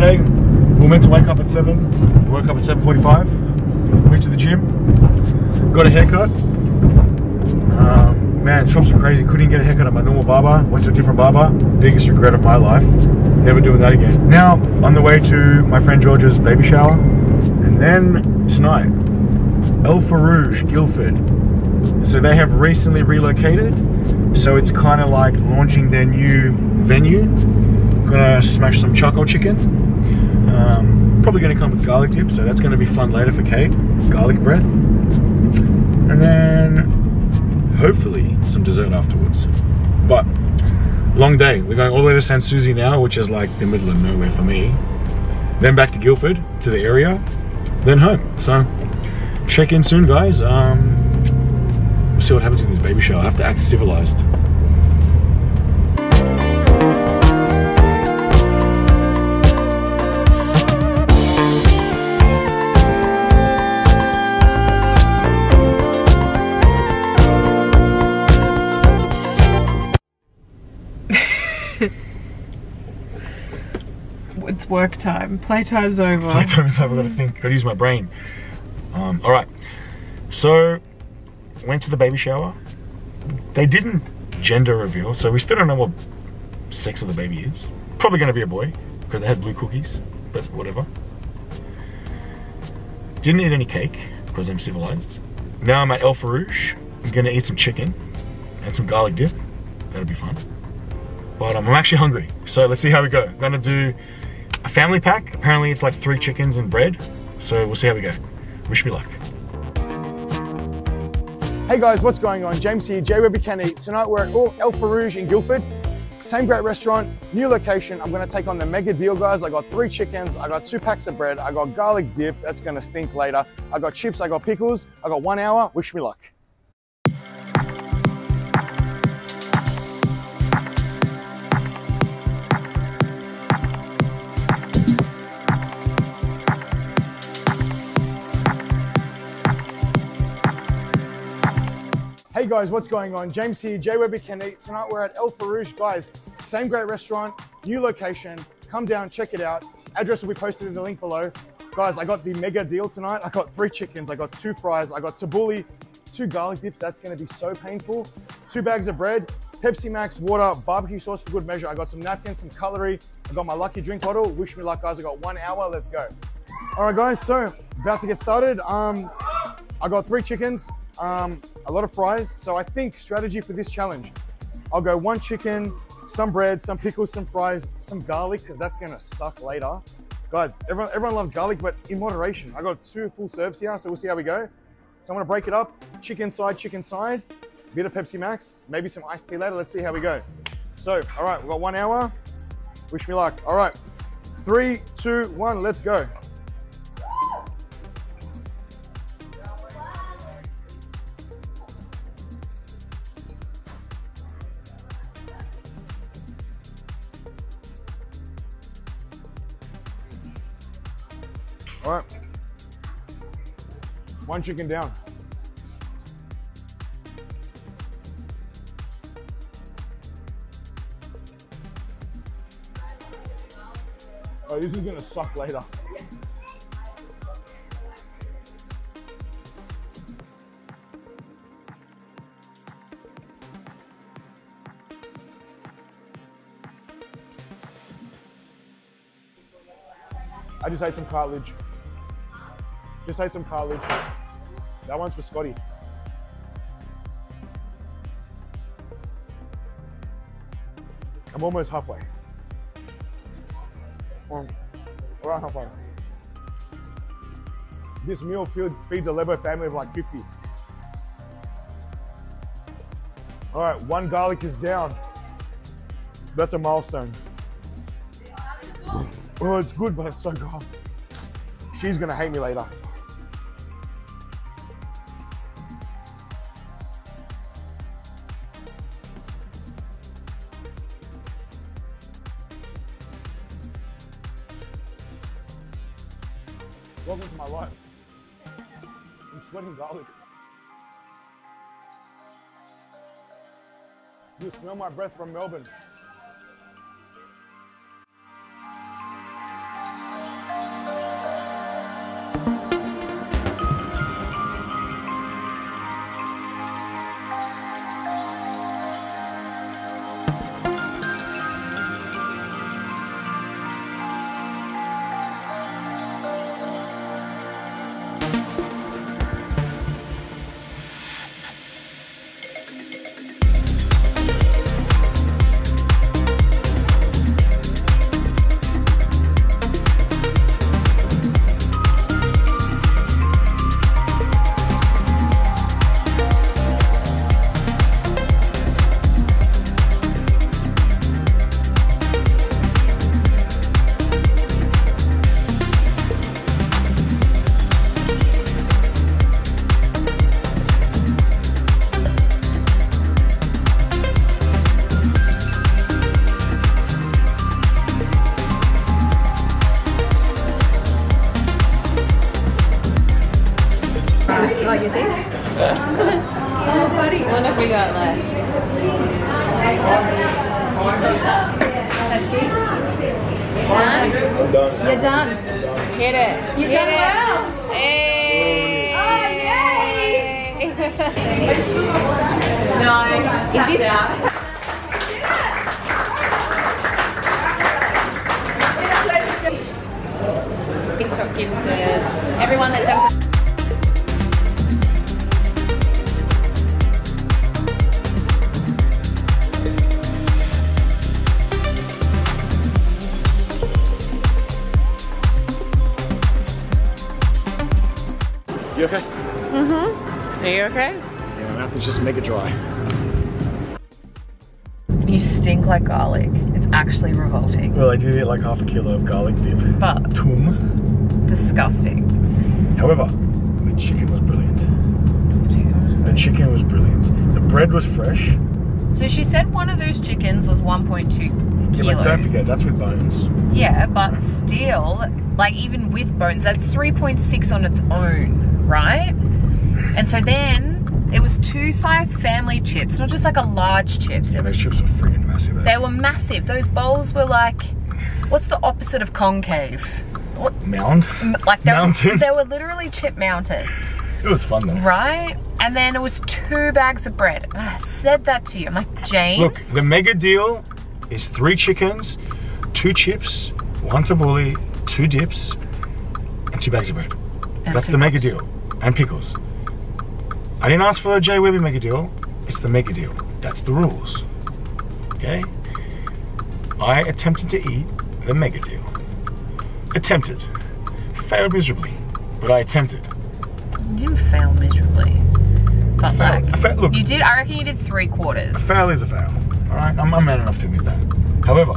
today. We were meant to wake up at 7. We woke up at 7:45. Went to the gym. Got a haircut. Man, shops are crazy. Couldn't get a haircut at my normal barber. Went to a different barber. Biggest regret of my life. Never doing that again. Now, on the way to my friend George's baby shower. And then tonight, El Farouge, Guildford. So they have recently relocated. So it's kind of like launching their new venue. Gonna smash some charcoal chicken. Probably gonna come with garlic dip, so that's gonna be fun later for Kate. Garlic bread. And then hopefully some dessert afterwards. But long day. We're going all the way to San Susi now, which is like the middle of nowhere for me. Then back to Guildford, to the area, then home. So check in soon, guys. We'll see what happens in this baby shower. I have to act civilized. It's work time. Playtime's over. Playtime's over. I've got to think. Got to use my brain. All right. So, went to the baby shower. They didn't gender reveal, so we still don't know what sex of the baby is. Probably going to be a boy because they had blue cookies, but whatever. Didn't eat any cake because I'm civilized. Now I'm at El Farouge. I'm going to eat some chicken and some garlic dip. That'll be fun. But I'm actually hungry, so let's see how we go. I'm gonna do a family pack. Apparently it's like 3 chickens and bread. So we'll see how we go. Wish me luck. Hey guys, what's going on? James here, J-Webby Can Eat. Tonight we're at El Farouge in Guildford. Same great restaurant, new location. I'm gonna take on the mega deal, guys. I got 3 chickens, I got 2 packs of bread, I got garlic dip, that's gonna stink later. I got chips, I got pickles, I got 1 hour, wish me luck. Hey guys, what's going on? James here, J-Webby Can Eat. Tonight we're at El Farouge, guys. Same great restaurant, new location. Come down, check it out. Address will be posted in the link below. Guys, I got the mega deal tonight. I got 3 chickens, I got 2 fries, I got tabbouleh, 2 garlic dips, that's gonna be so painful. 2 bags of bread, Pepsi Max, water, barbecue sauce for good measure. I got some napkins, some cutlery. I got my lucky drink bottle. Wish me luck, guys. I got 1 hour, let's go. All right guys, so about to get started. I got 3 chickens. A lot of fries. So I think strategy for this challenge, I'll go 1 chicken, some bread, some pickles, some fries, some garlic, because that's gonna suck later. Guys, everyone loves garlic, but in moderation. I got 2 full serves here, so we'll see how we go. So I'm gonna break it up, chicken side, bit of Pepsi Max, maybe some iced tea later, let's see how we go. So, all right, we've got 1 hour, wish me luck. All right, 3, 2, 1, let's go. All right, 1 chicken down. Oh, this is gonna suck later. I just ate some cartilage. Just ate some cartilage. That one's for Scotty. I'm almost halfway. Around halfway. This meal feeds a Lebo family of like 50. All right, 1 garlic is down. That's a milestone. Oh, it's good, but it's so gone. She's gonna hate me later. Welcome to my life. I'm sweating garlic. You smell my breath from Melbourne. I'm done. You're done. Hit it. You done well. Hey. Oh, yay. No, is this? TikTok gifters, everyone that jumped. You okay? Mm-hmm. Are you okay? Yeah, my mouth is just make it dry. You stink like garlic. It's actually revolting. Well, I did eat like half a kilo of garlic dip. But disgusting. However, the chicken was brilliant. The chicken was brilliant. The bread was fresh. So she said one of those chickens was 1.2 kilos. Yeah, but don't forget, that's with bones. Yeah, but still, like even with bones, that's 3.6 on its own, right? And so then it was two-size family chips, not just like a large chips. Yeah, those chips were freaking massive. Eh? They were massive. Those bowls were like, what's the opposite of concave? What? Mound? Like they mountain? There were literally chip mountains. It was fun though. Right? And then it was 2 bags of bread. And I said that to you. I'm like, James? Look, the mega deal is 3 chickens, 2 chips, 1 tabbouleh, 2 dips, and 2 bags of bread. And that's the mega deal. And pickles. I didn't ask for a J-Webby mega deal. It's the mega deal. That's the rules. Okay? I attempted to eat the mega deal. Attempted. Failed miserably. But I attempted. You didn't fail miserably. But failed. Like, look, you did, I reckon you did 3 quarters. A fail is a fail. Alright? I'm man enough to admit that. However,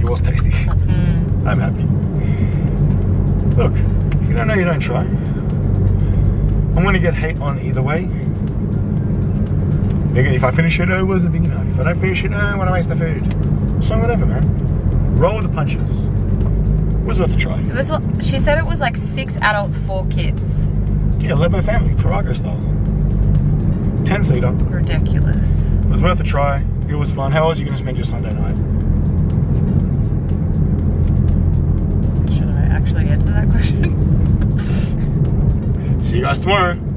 it was tasty. Mm. I'm happy. Look, you don't know, you don't try. I'm gonna get hate on either way. If I finish it, oh, wasn't big enough. If I don't finish it, oh, what a waste of food. So whatever, man. Roll with the punches. It was worth a try. It was, she said it was like 6 adults, 4 kids. Yeah, Lebo family, Tarago style. 10-seater. Ridiculous. It was worth a try. It was fun. How else are you gonna spend your Sunday night? Should I actually answer that question? See you guys tomorrow.